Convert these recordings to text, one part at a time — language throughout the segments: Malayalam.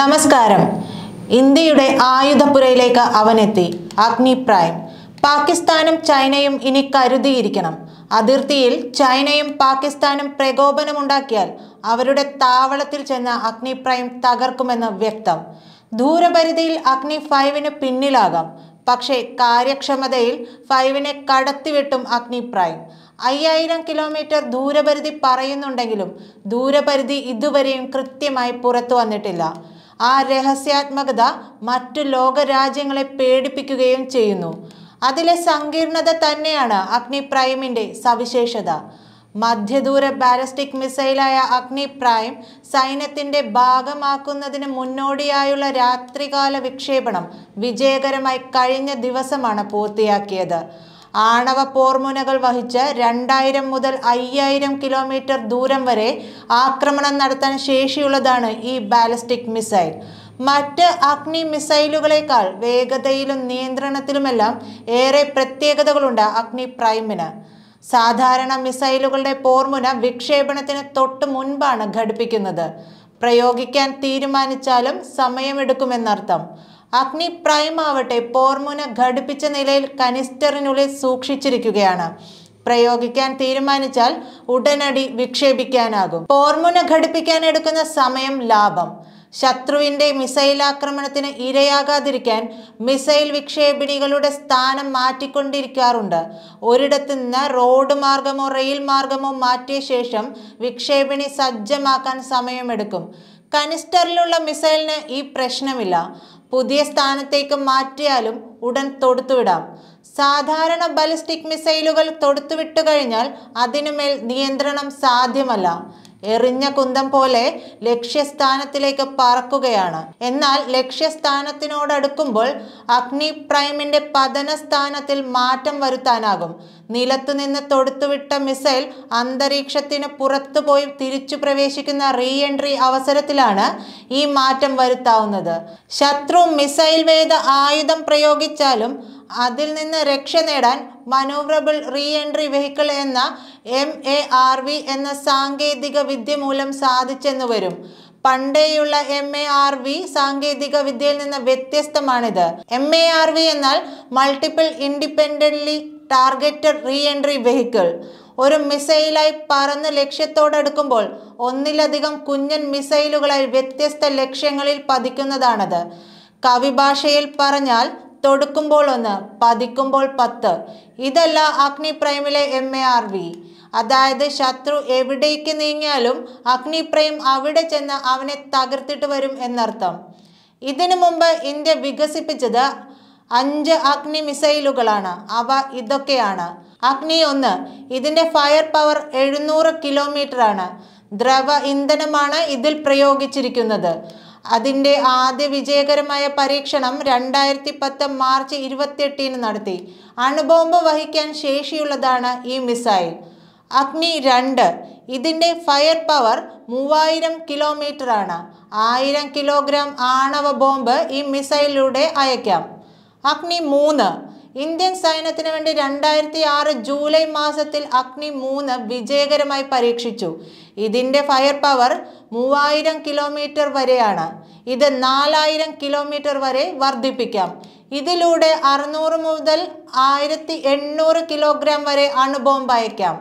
നമസ്കാരം. ഇന്ത്യയുടെ ആയുധപ്പുരയിലേക്ക് അവനെത്തി. അഗ്നി പ്രൈം. പാകിസ്ഥാനും ചൈനയും ഇനി കരുതിയിരിക്കണം. അതിർത്തിയിൽ ചൈനയും പാകിസ്ഥാനും പ്രകോപനമുണ്ടാക്കിയാൽ അവരുടെ താവളത്തിൽ ചെന്ന അഗ്നി പ്രൈം തകർക്കുമെന്ന് വ്യക്തം. ദൂരപരിധിയിൽ അഗ്നി 5ന് പിന്നിലാകാം, പക്ഷേ കാര്യക്ഷമതയിൽ 5നെ കടത്തിവെട്ടും അഗ്നി പ്രൈം. 5000 കിലോമീറ്റർ ദൂരപരിധി പറയുന്നുണ്ടെങ്കിലും ദൂരപരിധി ഇതുവരെയും കൃത്യമായി പുറത്തു വന്നിട്ടില്ല. ആ രഹസ്യാത്മകത മറ്റു ലോകരാജ്യങ്ങളെ പേടിപ്പിക്കുകയും ചെയ്യുന്നു. അതിലെ സങ്കീർണത തന്നെയാണ് അഗ്നി പ്രൈമിൻ്റെ സവിശേഷത. മധ്യദൂര ബാലിസ്റ്റിക് മിസൈലായ അഗ്നി പ്രൈം സൈന്യത്തിൻ്റെ ഭാഗമാക്കുന്നതിന് മുന്നോടിയായുള്ള രാത്രികാല വിക്ഷേപണം വിജയകരമായി കഴിഞ്ഞ ദിവസമാണ് പൂർത്തിയാക്കിയത്. ആണവ പോർമുനകൾ വഹിച്ച് 2000 മുതൽ 5000 കിലോമീറ്റർ ദൂരം വരെ ആക്രമണം നടത്താൻ ശേഷിയുള്ളതാണ് ഈ ബാലിസ്റ്റിക് മിസൈൽ. മറ്റ് അഗ്നി മിസൈലുകളേക്കാൾ വേഗതയിലും നിയന്ത്രണത്തിലുമെല്ലാം ഏറെ പ്രത്യേകതകളുണ്ട് അഗ്നി പ്രൈമിന്. സാധാരണ മിസൈലുകളുടെ പോർമുന വിക്ഷേപണത്തിന് തൊട്ട് മുൻപാണ് ഘടിപ്പിക്കുന്നത്. പ്രയോഗിക്കാൻ തീരുമാനിച്ചാലും സമയമെടുക്കുമെന്നർത്ഥം. അഗ്നി പ്രൈം ആവട്ടെ പോർമുന ഘടിപ്പിച്ച നിലയിൽ കനിസ്റ്ററിനുള്ളിൽ സൂക്ഷിച്ചിരിക്കുകയാണ്. പ്രയോഗിക്കാൻ തീരുമാനിച്ചാൽ ഉടനടി വിക്ഷേപിക്കാനാകും. പോർമുന ഘടിപ്പിക്കാൻ എടുക്കുന്ന സമയം ലാഭം. ശത്രുവിൻ്റെ മിസൈലാക്രമണത്തിന് ഇരയാകാതിരിക്കാൻ മിസൈൽ വിക്ഷേപിണികളുടെ സ്ഥാനം മാറ്റിക്കൊണ്ടിരിക്കാറുണ്ട്. ഒരിടത്തു നിന്ന് റോഡ് മാർഗമോ റെയിൽ മാർഗമോ മാറ്റിയ ശേഷം വിക്ഷേപിണി സജ്ജമാക്കാൻ സമയമെടുക്കും. കനിസ്റ്ററിലുള്ള മിസൈലിന് ഈ പ്രശ്നമില്ല. പുതിയ സ്ഥാനത്തേക്ക് മാറ്റിയാലും ഉടൻ തൊടുത്തുവിടാം. സാധാരണ ബാലിസ്റ്റിക് മിസൈലുകൾ തൊടുത്തുവിട്ടു കഴിഞ്ഞാൽ അതിനുമേൽ നിയന്ത്രണം സാധ്യമല്ല. എറിഞ്ഞ കുന്തം പോലെ ലക്ഷ്യസ്ഥാനത്തിലേക്ക് പറക്കുകയാണ്. എന്നാൽ ലക്ഷ്യസ്ഥാനത്തിനോടടുക്കുമ്പോൾ അഗ്നി പ്രൈമിൻ്റെ പതന സ്ഥാനത്തിൽ മാറ്റം വരുത്താനാകും. നിലത്തുനിന്ന് തൊടുത്തുവിട്ട മിസൈൽ അന്തരീക്ഷത്തിന് പുറത്തുപോയി തിരിച്ചു പ്രവേശിക്കുന്ന റീ എൻട്രി അവസരത്തിലാണ് ഈ മാറ്റം വരുത്താവുന്നത്. ശത്രു മിസൈൽ വേദ ആയുധം പ്രയോഗിച്ചാലും അതിൽ നിന്ന് രക്ഷ നേടാൻ മനൂവറബിൾ റീ എൻട്രി വെഹിക്കിൾ എന്ന MARV എന്ന സാങ്കേതിക വിദ്യ മൂലം സാധിച്ചെന്നു വരും. പണ്ടേയുള്ള MARV സാങ്കേതിക വിദ്യയിൽ നിന്ന് വ്യത്യസ്തമാണിത്. MARV എന്നാൽ multiple independently targeted re entry vehicle. ഒരു മിസൈലായി പറന്ന് ലക്ഷ്യത്തോടടുക്കുമ്പോൾ ഒന്നിലധികം കുഞ്ഞൻ മിസൈലുകളായി വ്യത്യസ്ത ലക്ഷ്യങ്ങളിൽ പതിക്കുന്നതാണത്. കവിഭാഷയിൽ പറഞ്ഞാൽ തൊടുക്കുമ്പോൾ 1, പതിക്കുമ്പോൾ 10. ഇതല്ല അഗ്നി പ്രൈമിലെ MARV. അതായത് ശത്രു എവിടേക്ക് നീങ്ങിയാലും അഗ്നി പ്രൈം അവിടെ ചെന്ന് അവനെ തകർത്തിട്ട് വരും എന്നർത്ഥം. ഇതിനു മുമ്പ് ഇന്ത്യ വികസിപ്പിച്ചത് 5 അഗ്നി മിസൈലുകളാണ്. അവ ഇതൊക്കെയാണ്. അഗ്നി 1, ഇതിൻ്റെ ഫയർ പവർ 700 കിലോമീറ്ററാണ്. ദ്രവ ഇന്ധനമാണ് ഇതിൽ പ്രയോഗിച്ചിരിക്കുന്നത്. അതിൻ്റെ ആദ്യ വിജയകരമായ പരീക്ഷണം 2010 മാർച്ച് 28-ന് നടത്തി. അണുബോംബ് വഹിക്കാൻ ശേഷിയുള്ളതാണ് ഈ മിസൈൽ. അഗ്നി 2, ഇതിൻ്റെ ഫയർ പവർ 3000 കിലോമീറ്ററാണ്. 1000 കിലോഗ്രാം ആണവ ബോംബ് ഈ മിസൈലിലൂടെ അയക്കാം. അഗ്നി 3, ഇന്ത്യൻ സൈന്യത്തിന് വേണ്ടി 2006 ജൂലൈ മാസത്തിൽ അഗ്നി 3 വിജയകരമായി പരീക്ഷിച്ചു. ഇതിൻ്റെ ഫയർ പവർ 3000 കിലോമീറ്റർ വരെയാണ്. ഇത് 4000 കിലോമീറ്റർ വരെ വർദ്ധിപ്പിക്കാം. ഇതിലൂടെ 600 മുതൽ 1800 കിലോഗ്രാം വരെ അണുബോംബ് അയക്കാം.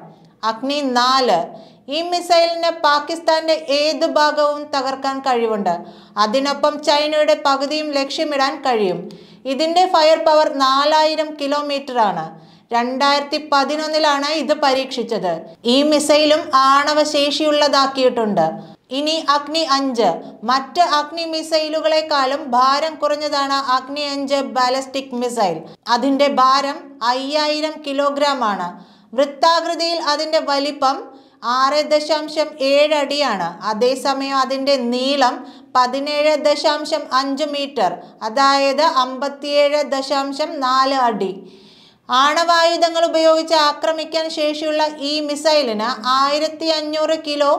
അഗ്നി 4, ഈ മിസൈലിന് പാകിസ്ഥാൻ്റെ ഏത് ഭാഗവും തകർക്കാൻ കഴിവുണ്ട്. അതിനൊപ്പം ചൈനയുടെ പകുതിയും ലക്ഷ്യമിടാൻ കഴിയും. ഇതിൻ്റെ ഫയർ പവർ 4000 കിലോമീറ്ററാണ്. 2011-ലാണ് ഇത് പരീക്ഷിച്ചത്. ഈ മിസൈലും ആണവ ശേഷിയുള്ളതാക്കിയിട്ടുണ്ട്. ഇനി അഗ്നി 5. മറ്റ് അഗ്നി മിസൈലുകളെക്കാളും ഭാരം കുറഞ്ഞതാണ് അഗ്നി 5 ബാലിസ്റ്റിക് മിസൈൽ. അതിൻ്റെ ഭാരം 5000 കിലോഗ്രാം ആണ്. വൃത്താകൃതിയിൽ അതിൻ്റെ വലിപ്പം 6.7 അടിയാണ്. അതേസമയം അതിൻ്റെ നീളം 17.5 മീറ്റർ, അതായത് 57.4 അടി. ആണവായുധങ്ങൾ ഉപയോഗിച്ച് ആക്രമിക്കാൻ ശേഷിയുള്ള ഈ മിസൈലിന് 1500 കിലോ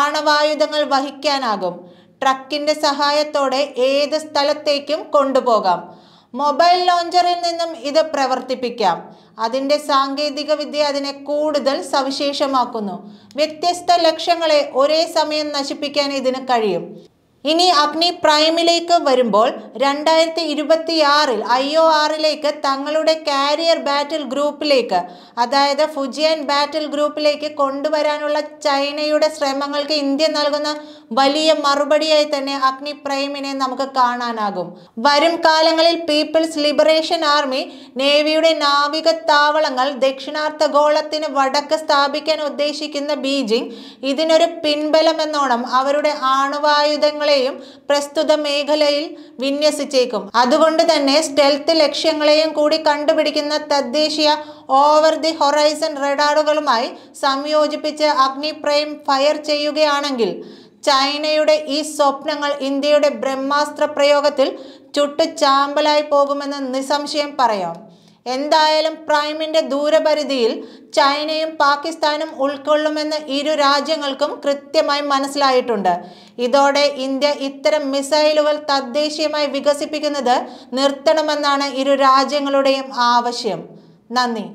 ആണവായുധങ്ങൾ വഹിക്കാനാകും. ട്രക്കിൻ്റെ സഹായത്തോടെ ഏത് സ്ഥലത്തേക്കും കൊണ്ടുപോകാം. മൊബൈൽ ലോഞ്ചറിൽ നിന്നും ഇത് പ്രവർത്തിപ്പിക്കാം. അതിൻ്റെ സാങ്കേതിക വിദ്യ അതിനെ കൂടുതൽ സവിശേഷമാക്കുന്നു. വ്യത്യസ്ത ലക്ഷ്യങ്ങളെ ഒരേ സമയം നശിപ്പിക്കാൻ ഇതിന് കഴിയും. ഇനി അഗ്നി പ്രൈമിലേക്ക് വരുമ്പോൾ 2026 IORലേക്ക് തങ്ങളുടെ കാരിയർ ബാറ്റിൽ ഗ്രൂപ്പിലേക്ക് അതായത് ഫുജിയൻ ബാറ്റിൽ ഗ്രൂപ്പിലേക്ക് കൊണ്ടുവരാനുള്ള ചൈനയുടെ ശ്രമങ്ങൾക്ക് ഇന്ത്യ നൽകുന്ന വലിയ മറുപടിയായി തന്നെ അഗ്നി പ്രൈമിനെ നമുക്ക് കാണാനാകും. വരും കാലങ്ങളിൽ പീപ്പിൾസ് ലിബറേഷൻ ആർമി നേവിയുടെ നാവിക താവളങ്ങൾ ദക്ഷിണാർദ്ധഗോളത്തിന് വടക്ക് സ്ഥാപിക്കാൻ ഉദ്ദേശിക്കുന്ന ബീജിംഗ് ഇതിനൊരു പിൻബലമെന്നോണം അവരുടെ ആണവായുധങ്ങളെ പ്രസ്തുത മേഖലയിൽ വിന്യസിച്ചേക്കും. അതുകൊണ്ട് തന്നെ സ്റ്റെൽത്ത് ലക്ഷ്യങ്ങളെയും കൂടി കണ്ടുപിടിക്കുന്ന തദ്ദേശീയ ഓവർ ദി ഹൊറൈസൺ റഡാറുകളുമായി സംയോജിപ്പിച്ച് അഗ്നി പ്രൈം ഫയർ ചെയ്യുകയാണെങ്കിൽ ചൈനയുടെ ഈ സ്വപ്നങ്ങൾ ഇന്ത്യയുടെ ബ്രഹ്മാസ്ത്ര പ്രയോഗത്തിൽ ചുട്ടുചാമ്പലായി പോകുമെന്ന് നിസ്സംശയം പറയാം. എന്തായാലും പ്രൈമിൻ്റെ ദൂരപരിധിയിൽ ചൈനയും പാകിസ്ഥാനും ഉൾക്കൊള്ളുമെന്ന് ഇരു രാജ്യങ്ങൾക്കും കൃത്യമായി മനസ്സിലായിട്ടുണ്ട്. ഇതോടെ ഇന്ത്യ ഇത്തരം മിസൈലുകൾ തദ്ദേശീയമായി വികസിപ്പിക്കുന്നത് നിർത്തണമെന്നാണ് ഇരു രാജ്യങ്ങളുടെയും ആവശ്യം. നന്ദി.